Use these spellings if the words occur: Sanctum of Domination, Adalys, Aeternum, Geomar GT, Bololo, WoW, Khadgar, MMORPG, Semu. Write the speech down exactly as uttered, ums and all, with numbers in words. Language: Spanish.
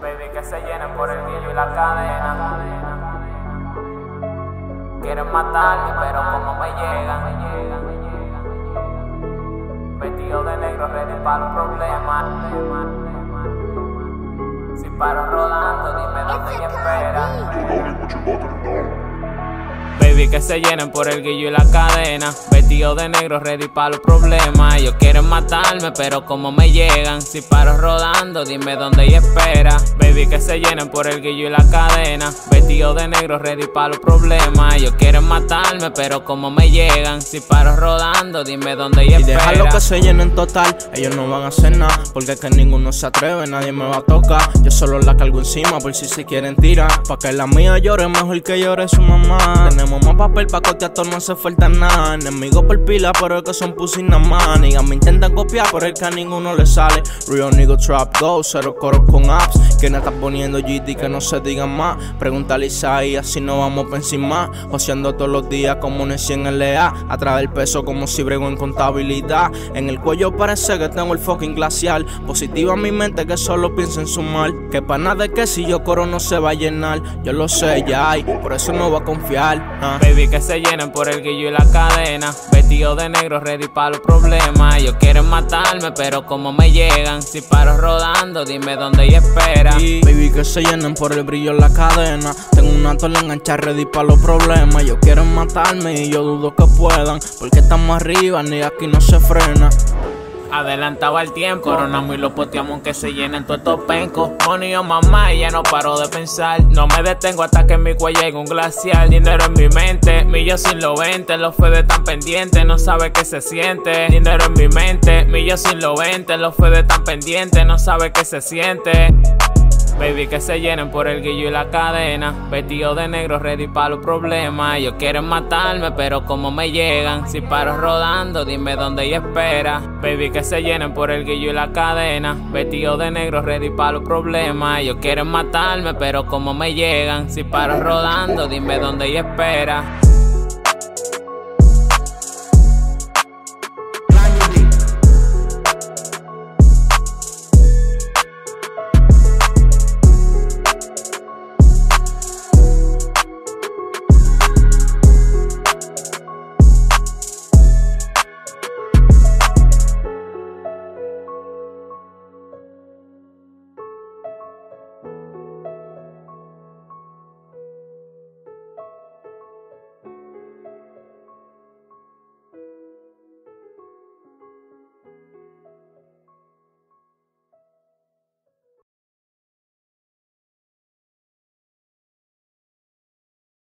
Baby, que se llenen por el guillo y la cadena. Quieren matarme, pero como me llegan. Vestido de negro, ready para los problemas. Si paro rodando, dime dónde me esperan. Baby, que se llenen por el guillo y la cadena. Vestido de negro, ready para los problemas. Ellos quieren matarme, pero como me llegan. Si paro rodando, dime dónde y espera. Baby, que se llenen por el guillo y la cadena. Vestido de negro, ready para los problemas. Ellos quieren matarme, pero como me llegan. Si paro rodando, dime dónde y espera. Y déjalo que se llenen total, ellos no van a hacer nada. Porque es que ninguno se atreve, nadie me va a tocar. Yo solo la cargo encima, por si se quieren tirar. Pa' que la mía llore, mejor que llore su mamá. Tenemos más papel pa' cotear, todo no hace falta nada. Enemigos por pila, pero es que son pussy nada más. Niggas me intentan copiar, pero es que a ninguno le sale. Real nigga trap go, cero coros con apps. Que no estás poniendo G T, que no se digan más. Pregúntale a Isaías, si no vamos pa' encima. Joseando todos los días como un cien L A. Atrás del peso como si brego en contabilidad. En el cuello parece que tengo el fucking glacial. Positiva mi mente que solo piensa en su mal. Que pa' nada es que si yo coro no se va a llenar. Yo lo sé, ya hay, por eso no voy a confiar. Uh. Baby, que se llenen por el guillo y la cadena. Vestido de negro, ready para los problemas. Ellos quieren matarme, pero como me llegan. Si paro rodando, dime dónde y espera. Y baby, que se llenen por el brillo en la cadena. Tengo una tola enganchada, ready para los problemas. Ellos quieren matarme y yo dudo que puedan. Porque estamos arriba, ni aquí no se frena. Adelantaba el tiempo, coronamos y lo poteamos aunque se llenen todos estos pencos. Money o mamá, y ya no paro de pensar. No me detengo hasta que en mi cuello llegue un glacial. Dinero en mi mente, mi yo sin lo veinte. Los fedes tan pendientes, no sabe qué se siente. Dinero en mi mente, mi yo sin lo veinte. Los fedes tan pendientes, no sabe qué se siente. Baby, que se llenen por el guillo y la cadena. Vestido de negro, ready para los problemas. Ellos quieren matarme, pero como me llegan. Si paro rodando, dime dónde y espera. Baby, que se llenen por el guillo y la cadena. Vestido de negro, ready para los problemas. Ellos quieren matarme, pero como me llegan. Si paro rodando, dime dónde y espera.